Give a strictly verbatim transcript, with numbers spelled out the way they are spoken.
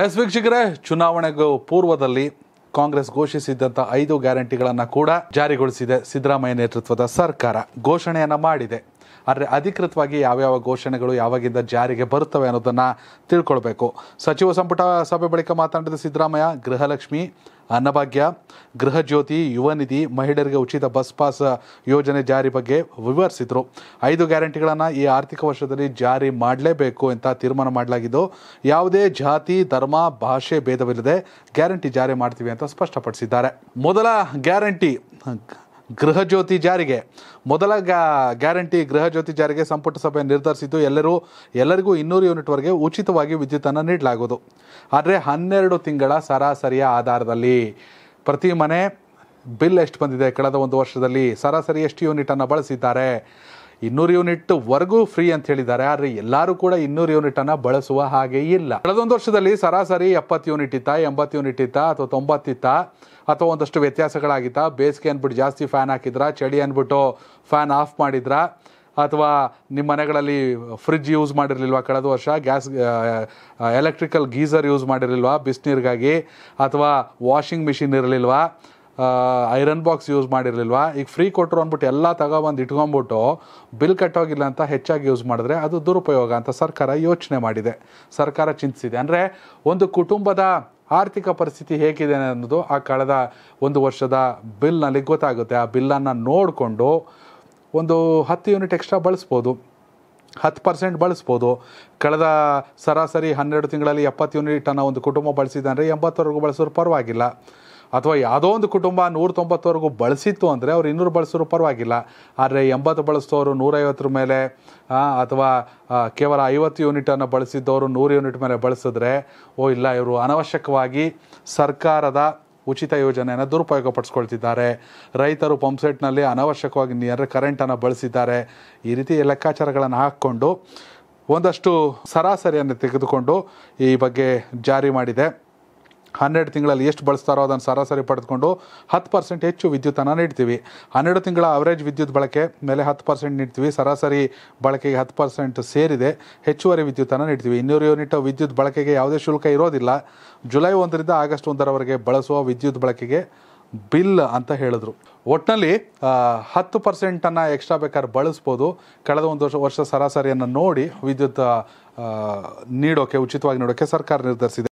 S ವೀಕ್ಷಕರೇ, ಚುನಾವಣೆಗೂ ಪೂರ್ವದಲ್ಲಿ ಕಾಂಗ್ರೆಸ್ ಘೋಷಿಸಿದಂತ ಐದು ಗ್ಯಾರಂಟಿಗಳನ್ನು ಕೂಡ ಜಾರಿಗೊಳಿಸಿದೆ ಸಿದ್ದರಾಮಯ್ಯ ನೇತೃತ್ವದ ಸರ್ಕಾರ. ಘೋಷಣೆಯನ್ನ ಮಾಡಿದೆ, ಆದರೆ ಅಧಿಕೃತವಾಗಿ ಯಾವ ಯಾವ ಘೋಷಣೆಗಳು ಯಾವಾಗಿಂದ ಜಾರಿಗೆ ಬರುತ್ತವೆ ಅನ್ನೋದನ್ನ ತಿಳ್ಕೊಳ್ಬೇಕು. ಸಚಿವ ಸಂಪುಟ ಸಭೆ ಬಳಿಕ ಮಾತನಾಡಿದ ಸಿದ್ದರಾಮಯ್ಯ, ಗೃಹಲಕ್ಷ್ಮಿ, ಅನ್ನಭಾಗ್ಯ, ಗೃಹ ಜ್ಯೋತಿ, ಯುವ ನಿಧಿ, ಮಹಿಳೆಯರಿಗೆ ಉಚಿತ ಬಸ್ ಪಾಸ್ ಯೋಜನೆ ಜಾರಿ ಬಗ್ಗೆ ವಿವರಿಸಿದರು. ಐದು ಗ್ಯಾರಂಟಿಗಳನ್ನು ಈ ಆರ್ಥಿಕ ವರ್ಷದಲ್ಲಿ ಜಾರಿ ಮಾಡಲೇಬೇಕು ಅಂತ ತೀರ್ಮಾನ ಮಾಡಲಾಗಿದ್ದು, ಯಾವುದೇ ಜಾತಿ, ಧರ್ಮ, ಭಾಷೆ ಭೇದವಿಲ್ಲದೆ ಗ್ಯಾರಂಟಿ ಜಾರಿ ಮಾಡ್ತೀವಿ ಅಂತ ಸ್ಪಷ್ಟಪಡಿಸಿದ್ದಾರೆ. ಮೊದಲ ಗ್ಯಾರಂಟಿ ಗೃಹ ಜ್ಯೋತಿ ಜಾರಿಗೆ ಮೊದಲ ಗ್ಯಾರಂಟಿ ಗೃಹ ಜ್ಯೋತಿ ಜಾರಿಗೆ ಸಂಪುಟ ಸಭೆ ನಿರ್ಧರಿಸಿದ್ದು, ಎಲ್ಲರೂ ಎಲ್ಲರಿಗೂ ಇನ್ನೂರು ಯೂನಿಟ್ವರೆಗೆ ಉಚಿತವಾಗಿ ವಿದ್ಯುತ್ತನ್ನು ನೀಡಲಾಗುವುದು. ಆದರೆ ಹನ್ನೆರಡು ತಿಂಗಳ ಸರಾಸರಿಯ ಆಧಾರದಲ್ಲಿ ಪ್ರತಿ ಮನೆ ಬಿಲ್ ಎಷ್ಟು ಬಂದಿದೆ, ಕಳೆದ ಒಂದು ವರ್ಷದಲ್ಲಿ ಸರಾಸರಿ ಎಷ್ಟು ಯೂನಿಟನ್ನು ಬಳಸಿದ್ದಾರೆ, ಇನ್ನೂರು ಯೂನಿಟ್ವರೆಗೂ ಫ್ರೀ ಅಂತ ಹೇಳಿದ್ದಾರೆ. ಆದರೆ ಎಲ್ಲರೂ ಕೂಡ ಇನ್ನೂರು ಯೂನಿಟನ್ನು ಬಳಸುವ ಹಾಗೆ ಇಲ್ಲ. ಕಳೆದೊಂದು ವರ್ಷದಲ್ಲಿ ಸರಾಸರಿ ಎಪ್ಪತ್ತು ಯೂನಿಟ್ ಇತ್ತಾ, ಎಂಬತ್ತು ಯೂನಿಟ್ ಇತ್ತಾ, ಅಥವಾ ತೊಂಬತ್ತಿತ್ತಾ, ಅಥವಾ ಒಂದಷ್ಟು ವ್ಯತ್ಯಾಸಗಳಾಗಿತ್ತಾ? ಬೇಸಿಗೆ ಅಂದ್ಬಿಟ್ಟು ಜಾಸ್ತಿ ಫ್ಯಾನ್ ಹಾಕಿದ್ರಾ, ಚಳಿ ಅಂದ್ಬಿಟ್ಟು ಫ್ಯಾನ್ ಆಫ್ ಮಾಡಿದ್ರಾ, ಅಥವಾ ನಿಮ್ಮ ಮನೆಗಳಲ್ಲಿ ಫ್ರಿಜ್ ಯೂಸ್ ಮಾಡಿರಲಿಲ್ವಾ, ಕಳೆದ ವರ್ಷ ಗ್ಯಾಸ್ ಎಲೆಕ್ಟ್ರಿಕಲ್ ಗೀಸರ್ ಯೂಸ್ ಮಾಡಿರಲಿಲ್ವಾ ಬಿಸಿನೀರಿಗಾಗಿ, ಅಥವಾ ವಾಷಿಂಗ್ ಮಿಷಿನ್ ಇರಲಿಲ್ವಾ, ಐರನ್ ಬಾಕ್ಸ್ ಯೂಸ್ ಮಾಡಿರಲಿಲ್ವಾ? ಈಗ ಫ್ರೀ ಕೊಟ್ಟರು ಅಂದ್ಬಿಟ್ಟು ಎಲ್ಲ ತಗೊಬಂದು ಇಟ್ಕೊಂಡ್ಬಿಟ್ಟು ಬಿಲ್ ಕಟ್ಟೋಗಿಲ್ಲ ಅಂತ ಹೆಚ್ಚಾಗಿ ಯೂಸ್ ಮಾಡಿದ್ರೆ ಅದು ದುರುಪಯೋಗ ಅಂತ ಸರ್ಕಾರ ಯೋಚನೆ ಮಾಡಿದೆ, ಸರ್ಕಾರ ಚಿಂತಿಸಿದೆ. ಅಂದರೆ ಒಂದು ಕುಟುಂಬದ ಆರ್ಥಿಕ ಪರಿಸ್ಥಿತಿ ಹೇಗಿದೆ ಅನ್ನೋದು ಆ ಕಳೆದ ಒಂದು ವರ್ಷದ ಬಿಲ್ನಲ್ಲಿ ಗೊತ್ತಾಗುತ್ತೆ. ಆ ಬಿಲ್ಲನ್ನು ನೋಡಿಕೊಂಡು ಒಂದು ಹತ್ತು ಯೂನಿಟ್ ಎಕ್ಸ್ಟ್ರಾ ಬಳಸ್ಬೋದು, ಹತ್ತು ಪರ್ಸೆಂಟ್ ಬಳಸ್ಬೋದು. ಕಳೆದ ಸರಾಸರಿ ಹನ್ನೆರಡು ತಿಂಗಳಲ್ಲಿ ಎಪ್ಪತ್ತು ಯೂನಿಟನ್ನು ಒಂದು ಕುಟುಂಬ ಬಳಸಿದೆ ಅಂದರೆ ಎಂಬತ್ತವರೆಗೂ ಬಳಸೋರು ಪರವಾಗಿಲ್ಲ, ಅಥವಾ ಯಾವುದೋ ಒಂದು ಕುಟುಂಬ ನೂರ ತೊಂಬತ್ತವರೆಗೂ ಬಳಸಿತ್ತು ಅಂದರೆ ಅವ್ರು ಇನ್ನೂರು ಬಳಸೋರು ಪರವಾಗಿಲ್ಲ. ಆದರೆ ಎಂಬತ್ತು ಬಳಸಿದವರು ನೂರೈವತ್ತರ ಮೇಲೆ, ಅಥವಾ ಕೇವಲ ಐವತ್ತು ಯೂನಿಟನ್ನು ಬಳಸಿದ್ದವರು ನೂರು ಯೂನಿಟ್ ಮೇಲೆ ಬಳಸಿದ್ರೆ, ಓ ಇಲ್ಲ, ಇವರು ಅನವಶ್ಯಕವಾಗಿ ಸರ್ಕಾರದ ಉಚಿತ ಯೋಜನೆಯನ್ನು ದುರುಪಯೋಗ ಪಡಿಸ್ಕೊಳ್ತಿದ್ದಾರೆ, ರೈತರು ಪಂಪ್ಸೆಟ್ನಲ್ಲಿ ಅನವಶ್ಯಕವಾಗಿ ನೀರು ಕರೆಂಟನ್ನು ಬಳಸಿದ್ದಾರೆ. ಈ ರೀತಿ ಲೆಕ್ಕಾಚಾರಗಳನ್ನು ಹಾಕ್ಕೊಂಡು ಒಂದಷ್ಟು ಸರಾಸರಿಯನ್ನು ತೆಗೆದುಕೊಂಡು ಈ ಬಗ್ಗೆ ಜಾರಿ ಮಾಡಿದೆ. ಹನ್ನೆರಡು ತಿಂಗಳಲ್ಲಿ ಎಷ್ಟು ಬಳಸ್ತಾರೋ ಅದನ್ನು ಸರಾಸರಿ ಪಡೆದುಕೊಂಡು ಹತ್ತು ಪರ್ಸೆಂಟ್ ಹೆಚ್ಚು ವಿದ್ಯುತ್ತನ್ನು ನೀಡ್ತೀವಿ, ಹನ್ನೆರಡು ತಿಂಗಳ ಅವರೇಜ್ ವಿದ್ಯುತ್ ಬಳಕೆ ಮೇಲೆ ಹತ್ತು ಪರ್ಸೆಂಟ್ ನೀಡ್ತೀವಿ, ಸರಾಸರಿ ಬಳಕೆಗೆ ಹತ್ತು ಪರ್ಸೆಂಟ್ ಸೇರಿದೆ, ಹೆಚ್ಚುವರಿ ವಿದ್ಯುತ್ತನ್ನು ನೀಡ್ತೀವಿ. ಇನ್ನೂರು ಯೂನಿಟ್ ವಿದ್ಯುತ್ ಬಳಕೆಗೆ ಯಾವುದೇ ಶುಲ್ಕ ಇರೋದಿಲ್ಲ. ಜುಲೈ ಒಂದರಿಂದ ಆಗಸ್ಟ್ ಒಂದರವರೆಗೆ ಬಳಸುವ ವಿದ್ಯುತ್ ಬಳಕೆಗೆ ಬಿಲ್ ಅಂತ ಹೇಳಿದ್ರು. ಒಟ್ಟಿನಲ್ಲಿ ಹತ್ತು ಪರ್ಸೆಂಟನ್ನು ಎಕ್ಸ್ಟ್ರಾ ಬೇಕಾದ್ರೆ ಬಳಸ್ಬೋದು. ಕಳೆದ ಒಂದು ವರ್ಷ ವರ್ಷ ಸರಾಸರಿಯನ್ನು ನೋಡಿ ವಿದ್ಯುತ್ ನೀಡೋಕ್ಕೆ, ಉಚಿತವಾಗಿ ನೀಡೋಕ್ಕೆ ಸರ್ಕಾರ ನಿರ್ಧರಿಸಿದೆ.